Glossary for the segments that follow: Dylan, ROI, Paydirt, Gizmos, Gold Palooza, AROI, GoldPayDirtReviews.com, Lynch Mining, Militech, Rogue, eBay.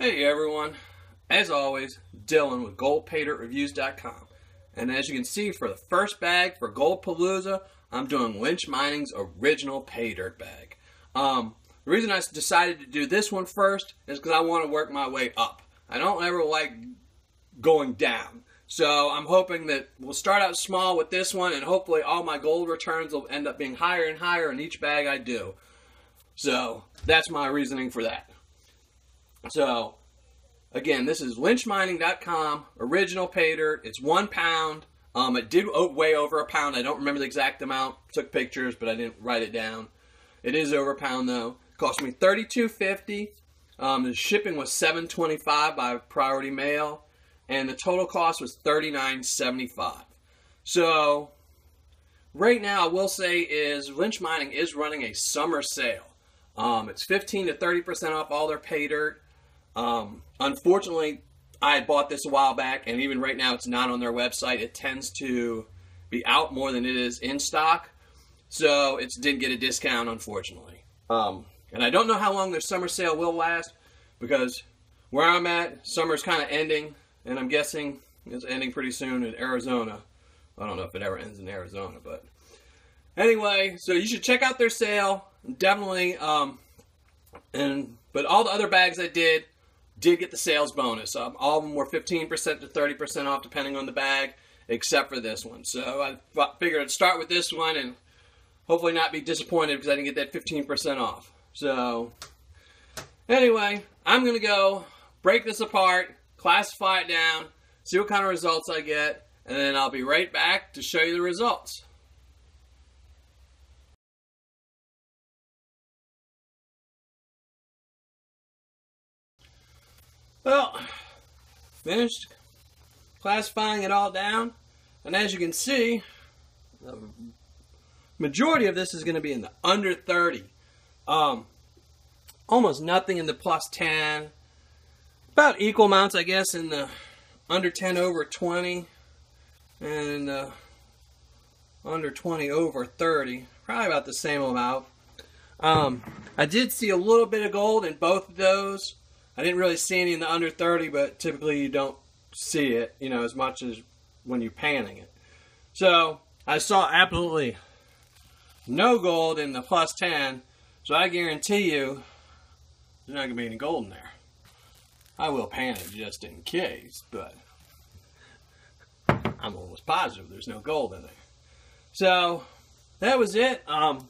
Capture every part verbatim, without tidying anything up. Hey everyone, as always, Dylan with Gold Pay Dirt Reviews dot com, and as you can see, for the first bag for Gold Palooza, I'm doing Lynch Mining's original pay dirt bag. Um, the reason I decided to do this one first is because I want to work my way up. I don't ever like going down, so I'm hoping that we'll start out small with this one, and hopefully all my gold returns will end up being higher and higher in each bag I do. So that's my reasoning for that. So, again, this is lynch mining dot com, original pay dirt. It's one pound. Um, it did weigh over a pound. I don't remember the exact amount. Took pictures, but I didn't write it down. It is over a pound, though. It cost me thirty-two fifty. Um, the shipping was seven twenty-five by priority mail, and the total cost was thirty-nine seventy-five. So, right now, I will say is Lynch Mining is running a summer sale. Um, it's fifteen to thirty percent off all their pay dirt. Um, unfortunately, I had bought this a while back, and even right now it's not on their website. It tends to be out more than it is in stock, so it didn't get a discount, unfortunately. Um, and I don't know how long their summer sale will last, because where I'm at, summer's kind of ending, and I'm guessing it's ending pretty soon in Arizona. I don't know if it ever ends in Arizona, but anyway, so you should check out their sale, definitely. Um, and but all the other bags I did, did get the sales bonus. Um, all of them were fifteen percent to thirty percent off, depending on the bag, except for this one. So I figured I'd start with this one and hopefully not be disappointed because I didn't get that fifteen percent off. So anyway, I'm going to go break this apart, classify it down, see what kind of results I get, and then I'll be right back to show you the results. Well, finished classifying it all down, and as you can see, the majority of this is going to be in the under thirty. Um, almost nothing in the plus ten. About equal amounts, I guess, in the under ten over twenty, and uh, under twenty over thirty. Probably about the same amount. Um, I did see a little bit of gold in both of those. I didn't really see any in the under thirty, but typically you don't see it, you know, as much as when you're panning it. So I saw absolutely no gold in the plus ten, so I guarantee you there's not going to be any gold in there. I will pan it just in case, but I'm almost positive there's no gold in there. So that was it. Um,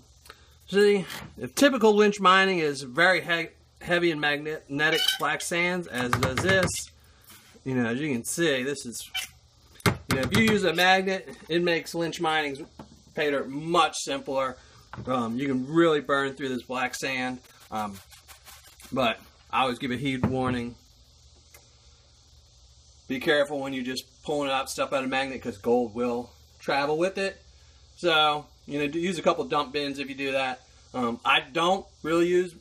see, if typical Lynch Mining is very heavy, heavy and magnetic black sands, as does this. You know, as you can see, this is, you know, if you use a magnet, it makes Lynch Mining's pay dirt much simpler. Um, you can really burn through this black sand. Um, but I always give a heed warning. Be careful when you're just pulling out stuff out of a magnet, because gold will travel with it. So, you know, use a couple dump bins if you do that. Um, I don't really use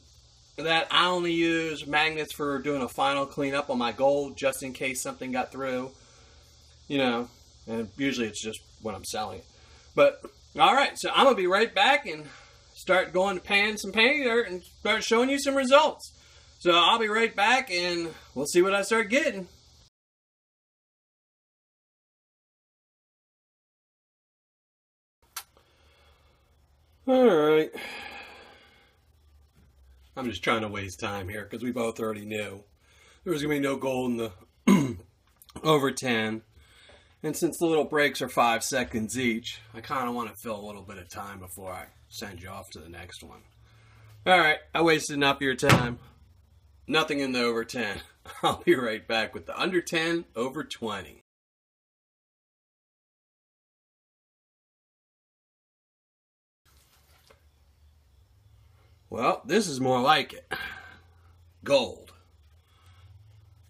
that. I only use magnets for doing a final cleanup on my gold, just in case something got through, you know, and usually it's just when I'm selling it. But alright, so I'm going to be right back and start going to pan some pay dirt and start showing you some results. So I'll be right back and we'll see what I start getting. Alright, I'm just trying to waste time here because we both already knew there was going to be no gold in the over ten. And since the little breaks are five seconds each, I kind of want to fill a little bit of time before I send you off to the next one. All right, I wasted enough of your time. Nothing in the over ten. I'll be right back with the under ten over twenty. Well, this is more like it. Gold.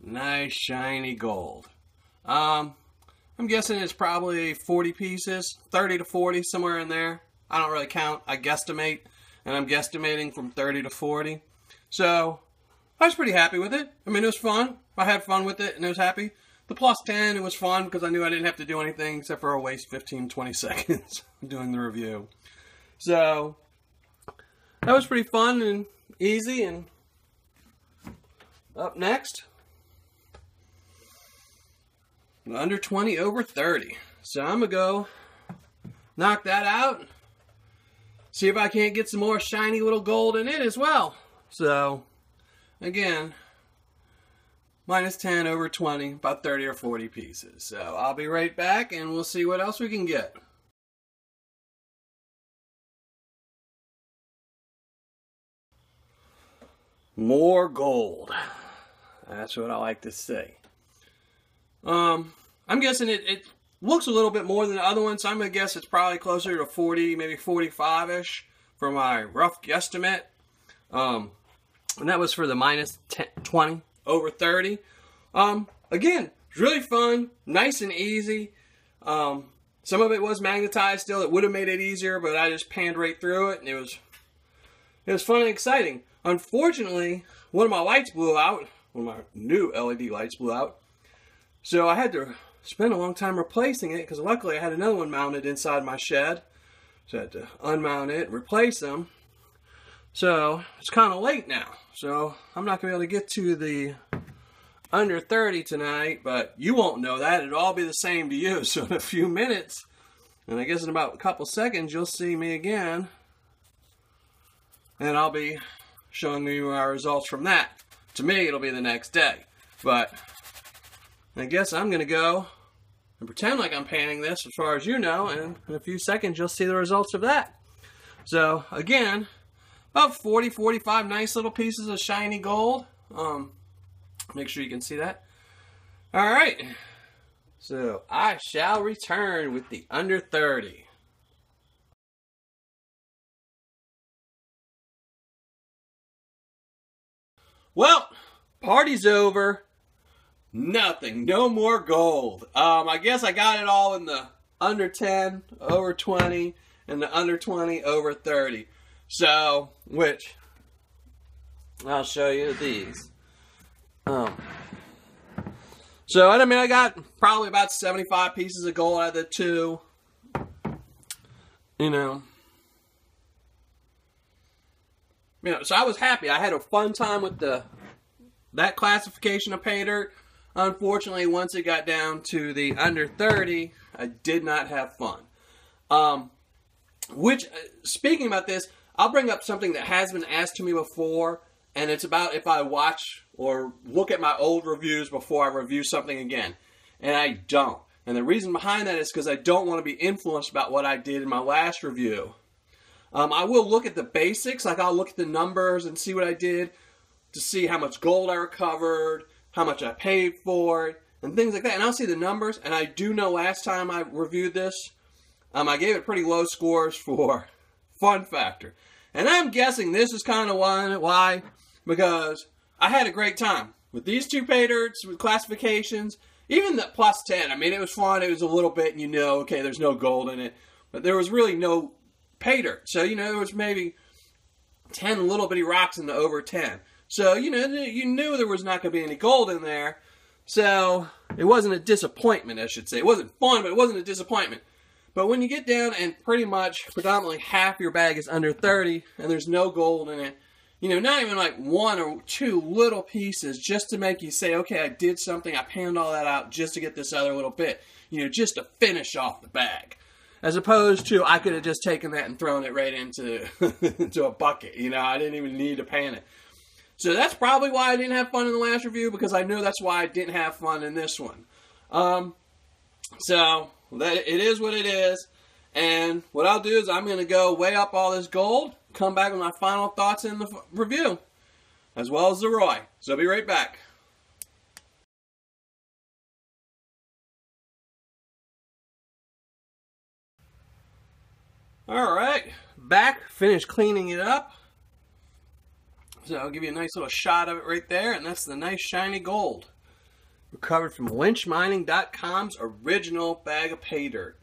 Nice, shiny gold. Um, I'm guessing it's probably forty pieces, thirty to forty, somewhere in there. I don't really count. I guesstimate, and I'm guesstimating from thirty to forty. So I was pretty happy with it. I mean, it was fun. I had fun with it, and it was happy. The plus ten, it was fun because I knew I didn't have to do anything except for a waste fifteen, twenty seconds doing the review. So that was pretty fun and easy, and Up next, under twenty over thirty. So I'm gonna go knock that out. See if I can't get some more shiny little gold in it as well. So again, minus ten over twenty, about thirty or forty pieces. So I'll be right back and we'll see what else we can get. More gold. That's what I like to see. Um, I'm guessing it, it looks a little bit more than the other one, so I'm going to guess it's probably closer to forty, maybe forty-five-ish for my rough guesstimate. Um, and that was for the minus ten, twenty over thirty. Um, again, it's really fun, nice and easy. Um, some of it was magnetized still. It would have made it easier, but I just panned right through it, and it was, it was fun and exciting. Unfortunately, one of my lights blew out. One of my new L E D lights blew out. So I had to spend a long time replacing it because luckily I had another one mounted inside my shed. So I had to unmount it and replace them. So it's kind of late now. So I'm not going to be able to get to the under thirty tonight, but you won't know that. It'll all be the same to you. So in a few minutes, and I guess in about a couple seconds, you'll see me again. And I'll be showing you our results from that. To me, it'll be the next day. But I guess I'm going to go and pretend like I'm panning this as far as you know, and in a few seconds you'll see the results of that. So again, about forty, forty-five nice little pieces of shiny gold. Um, make sure you can see that. All right. So I shall return with the under thirty. Well, party's over. Nothing. No more gold. Um, I guess I got it all in the under ten, over twenty, and the under twenty, over thirty. So, which, I'll show you these. Um, so, I mean, I got probably about seventy-five pieces of gold out of the two. You know. You know, so I was happy. I had a fun time with the that classification of pay dirt. Unfortunately, once it got down to the under thirty, I did not have fun. Um, which, speaking about this, I'll bring up something that has been asked to me before, and it's about if I watch or look at my old reviews before I review something again. And I don't. And the reason behind that is because I don't want to be influenced about what I did in my last review. Um, I will look at the basics, like I'll look at the numbers and see what I did to see how much gold I recovered, how much I paid for it, and things like that. And I'll see the numbers, and I do know last time I reviewed this, um, I gave it pretty low scores for fun factor. And I'm guessing this is kind of one, why, because I had a great time with these two pay dirts, with classifications, even the plus ten. I mean, it was fun, it was a little bit, and you know, okay, there's no gold in it, but there was really no pay dirt. So, you know, there was maybe ten little bitty rocks in the over ten. So, you know, you knew there was not going to be any gold in there. So, it wasn't a disappointment, I should say. It wasn't fun, but it wasn't a disappointment. But when you get down and pretty much predominantly half your bag is under thirty and there's no gold in it, you know, not even like one or two little pieces just to make you say, okay, I did something, I panned all that out just to get this other little bit, you know, just to finish off the bag. As opposed to, I could have just taken that and thrown it right into, into a bucket. You know, I didn't even need to pan it. So that's probably why I didn't have fun in the last review, because I know that's why I didn't have fun in this one. Um, so, that, it is what it is. And what I'll do is I'm going to go weigh up all this gold, come back with my final thoughts in the review, as well as the R O I. So I'll be right back. Alright, back, finished cleaning it up. So I'll give you a nice little shot of it right there, and that's the nice shiny gold. Recovered from lynch mining dot com's original bag of pay dirt.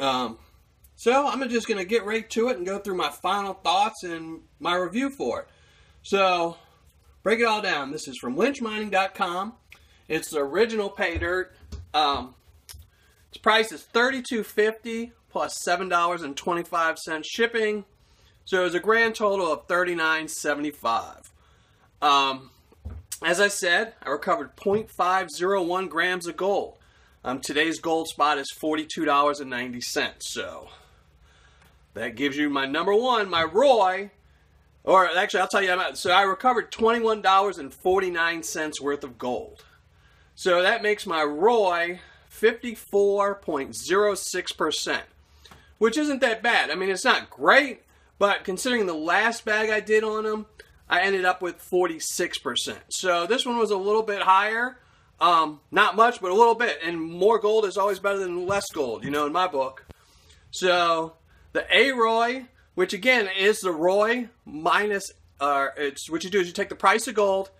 Um, so I'm just going to get right to it and go through my final thoughts and my review for it. So, break it all down. This is from lynch mining dot com. It's the original pay dirt. Um, its price is thirty-two fifty plus seven dollars and twenty-five cents shipping. So it was a grand total of thirty-nine seventy-five. Um, As I said, I recovered zero point five zero one grams of gold. Um, today's gold spot is forty-two dollars and ninety cents. So that gives you my number one, my R O I. Or actually, I'll tell you, so I recovered twenty-one dollars and forty-nine cents worth of gold. So that makes my R O I fifty-four point zero six percent, which isn't that bad. I mean, it's not great, but considering the last bag I did on them, I ended up with forty-six percent. So this one was a little bit higher. Um, not much, but a little bit. And more gold is always better than less gold, you know, in my book. So the A R O I, which again is the R O I minus, uh, it's, what you do is you take the price of gold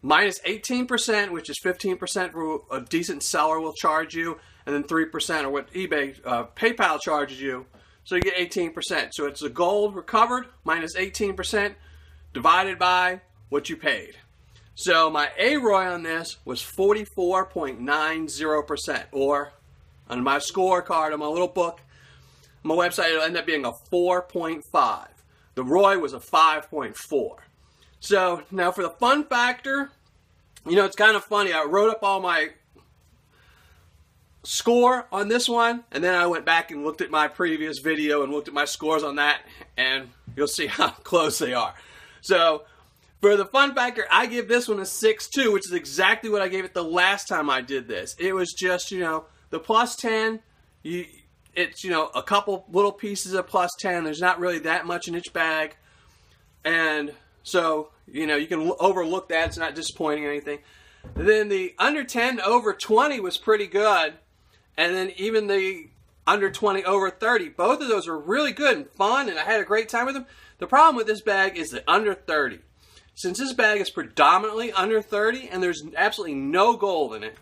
minus eighteen percent, which is fifteen percent for a decent seller will charge you, and then three percent or what eBay, uh, PayPal charges you. So you get eighteen percent. So it's the gold recovered minus eighteen percent divided by what you paid. So my A R O I on this was forty-four point nine zero percent, or on my scorecard, on my little book, my website, it'll end up being a four point five. The R O I was a five point four. So now for the fun factor, you know, it's kind of funny. I wrote up all my score on this one, and then I went back and looked at my previous video and looked at my scores on that, and you'll see how close they are. So for the fun factor, I give this one a six point two, which is exactly what I gave it the last time I did this. It was just, you know, the plus ten, you, it's, you know, a couple little pieces of plus ten. There's not really that much in each bag. And so, you know, you can overlook that. It's not disappointing or anything. And then the under ten over twenty was pretty good. And then even the under twenty over thirty, both of those were really good and fun, and I had a great time with them. The problem with this bag is the under thirty. Since this bag is predominantly under thirty and there's absolutely no gold in it,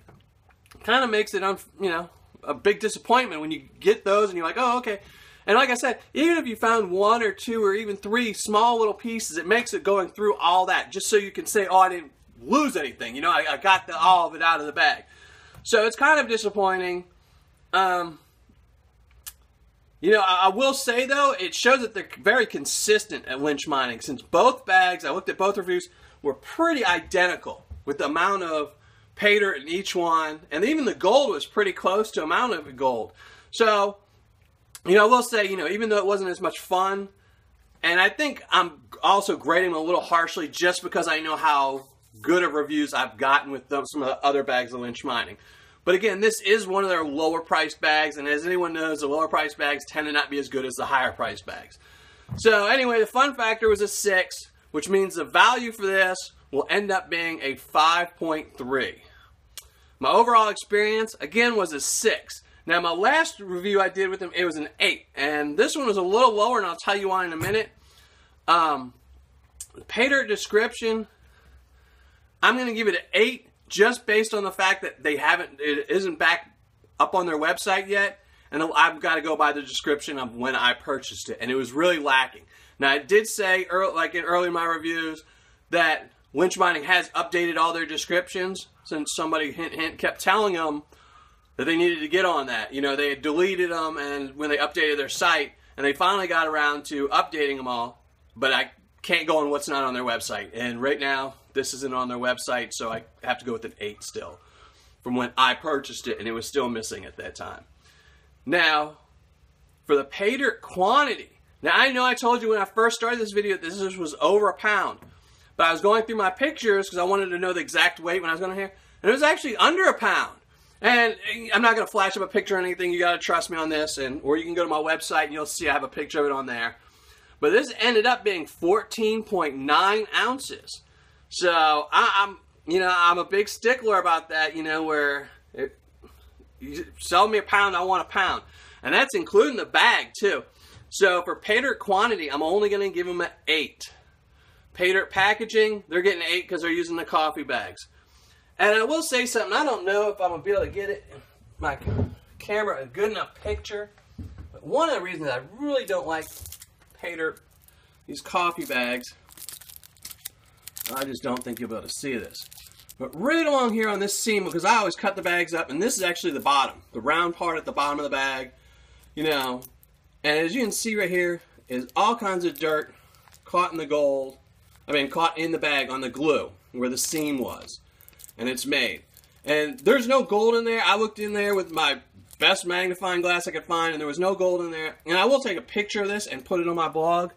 it kind of makes it, un you know, a big disappointment when you get those and you're like, oh, okay. And like I said, even if you found one or two or even three small little pieces, it makes it going through all that just so you can say, oh, I didn't lose anything. You know, I, I got the, all of it out of the bag. So it's kind of disappointing. Um, you know, I, I will say, though, it shows that they're very consistent at Lynch Mining, since both bags, I looked at both reviews, were pretty identical with the amount of pay dirt in each one. And even the gold was pretty close to amount of gold. So, you know, I will say, you know, even though it wasn't as much fun, and I think I'm also grading them a little harshly just because I know how good of reviews I've gotten with them, some of the other bags of Lynch Mining. But again, this is one of their lower priced bags, and as anyone knows, the lower priced bags tend to not be as good as the higher priced bags. So anyway, the fun factor was a six, which means the value for this will end up being a five point three. My overall experience, again, was a six. Now, my last review I did with them, it was an eight, and this one was a little lower, and I'll tell you why in a minute. Um, pay dirt description, I'm going to give it an eight just based on the fact that they haven't, it isn't back up on their website yet, and I've got to go by the description of when I purchased it, and it was really lacking. Now, I did say, early, like in early in my reviews, that Lynch Mining has updated all their descriptions, since somebody, hint, hint, kept telling them that they needed to get on that. You know, they had deleted them, and when they updated their site, and they finally got around to updating them all, but I can't go on what's not on their website. And right now, this isn't on their website, so I have to go with an eight still from when I purchased it, and it was still missing at that time. Now, for the pay dirt quantity. Now, I know I told you when I first started this video that this was over a pound, but I was going through my pictures because I wanted to know the exact weight when I was going to hear, and it was actually under a pound. And I'm not going to flash up a picture or anything. You got to trust me on this. And or you can go to my website and you'll see I have a picture of it on there. But this ended up being fourteen point nine ounces. So I, I'm, you know, I'm a big stickler about that. You know, where it, you sell me a pound, I want a pound, and that's including the bag too. So for pay dirt quantity, I'm only going to give them an eight. Pay dirt packaging, they're getting an eight because they're using the coffee bags. And I will say something, I don't know if I'm going to be able to get it, my camera, a good enough picture. But one of the reasons I really don't like pay dirt, these coffee bags, I just don't think you'll be able to see this. But right along here on this seam, because I always cut the bags up, and this is actually the bottom, the round part at the bottom of the bag, you know. And as you can see right here, is all kinds of dirt caught in the gold, I mean caught in the bag on the glue. where the seam was, and it's made. And there's no gold in there. I looked in there with my best magnifying glass I could find, and there was no gold in there. And I will take a picture of this and put it on my blog.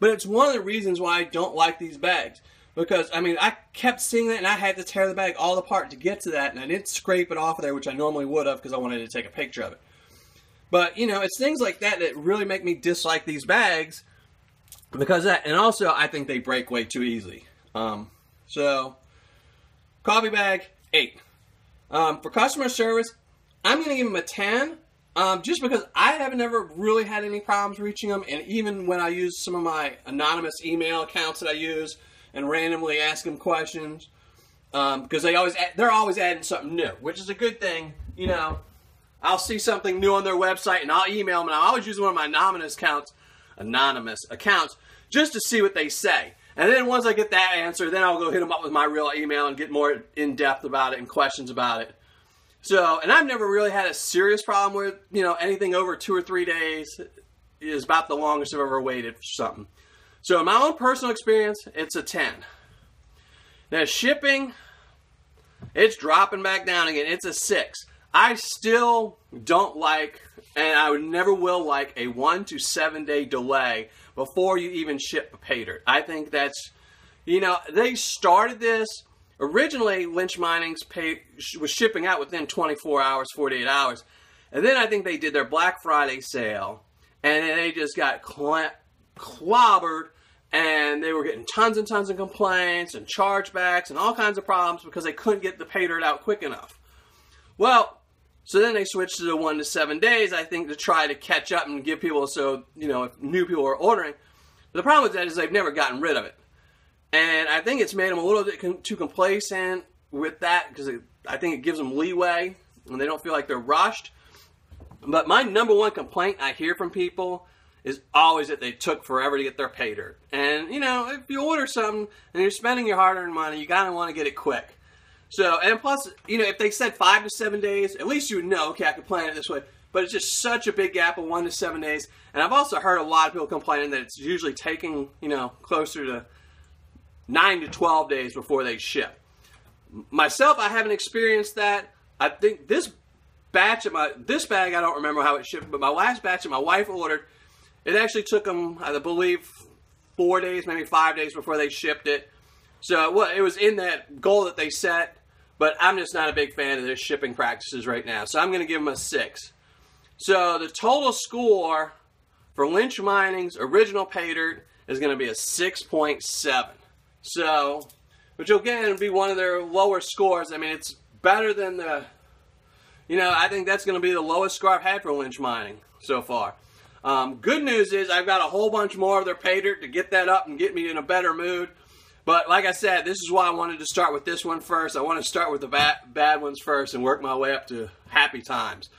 But it's one of the reasons why I don't like these bags. Because, I mean, I kept seeing that, and I had to tear the bag all apart to get to that. And I didn't scrape it off of there, which I normally would have, because I wanted to take a picture of it. But, you know, it's things like that that really make me dislike these bags. Because of that. And also, I think they break way too easily. Um, so, coffee bag, eight. Um, for customer service, I'm going to give them a ten, um, just because I have never really had any problems reaching them. And even when I use some of my anonymous email accounts that I use and randomly ask them questions, um, because they always add, they're always adding something new, which is a good thing. You know, I'll see something new on their website and I'll email them. And I always use one of my anonymous accounts, anonymous accounts, just to see what they say. And then once I get that answer, then I'll go hit them up with my real email and get more in-depth about it and questions about it. So, and I've never really had a serious problem where, you know, anything over two or three days is about the longest I've ever waited for something. So, in my own personal experience, it's a ten. Now, shipping, it's dropping back down again. It's a six. I still don't like, and I would never will like, a one to seven day delay before you even ship a pay dirt. I think that's, you know, they started this. Originally, Lynch Mining's pay, was shipping out within twenty-four hours, forty-eight hours. And then I think they did their Black Friday sale, and then they just got cl clobbered, and they were getting tons and tons of complaints and chargebacks and all kinds of problems because they couldn't get the pay dirt out quick enough. Well, so then they switched to the one to seven days, I think, to try to catch up and give people, so, you know, if new people are ordering. But the problem with that is they've never gotten rid of it. And I think it's made them a little bit too complacent with that, because I think it gives them leeway and they don't feel like they're rushed. But my number one complaint I hear from people is always that they took forever to get their pay dirt. And, you know, if you order something and you're spending your hard-earned money, you gotta want to get it quick. So, and plus, you know, if they said five to seven days, at least you would know, okay, I could plan it this way. But it's just such a big gap of one to seven days. And I've also heard a lot of people complaining that it's usually taking, you know, closer to nine to twelve days before they ship. Myself, I haven't experienced that. I think this batch of my, this bag, I don't remember how it shipped, but my last batch that my wife ordered, it actually took them, I believe, four days, maybe five days before they shipped it. So well, it was in that goal that they set, but I'm just not a big fan of their shipping practices right now. So I'm going to give them a six. So the total score for Lynch Mining's original pay dirt is going to be a six point seven. So, which again would be one of their lower scores. I mean, it's better than the, you know, I think that's going to be the lowest score I've had for Lynch Mining so far. Um, good news is I've got a whole bunch more of their pay dirt to get that up and get me in a better mood. But like I said, this is why I wanted to start with this one first. I want to start with the bad, bad ones first and work my way up to happy times.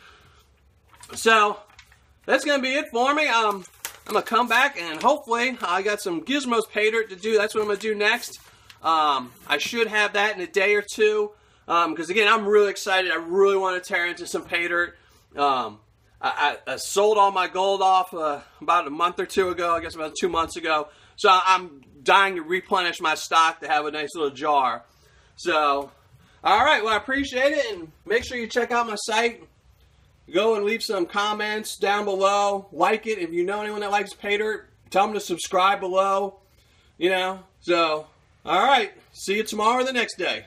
So, that's going to be it for me. Um... I'm going to come back and hopefully I got some Gizmos pay dirt to do. That's what I'm going to do next. Um, I should have that in a day or two. Because um, again, I'm really excited. I really want to tear into some pay dirt. Um, I, I, I sold all my gold off uh, about a month or two ago. I guess about two months ago. So I'm dying to replenish my stock to have a nice little jar. So, alright. Well, I appreciate it. And make sure you check out my site. Go and leave some comments down below. Like it. If you know anyone that likes pay dirt, tell them to subscribe below. You know, so, all right. See you tomorrow or the next day.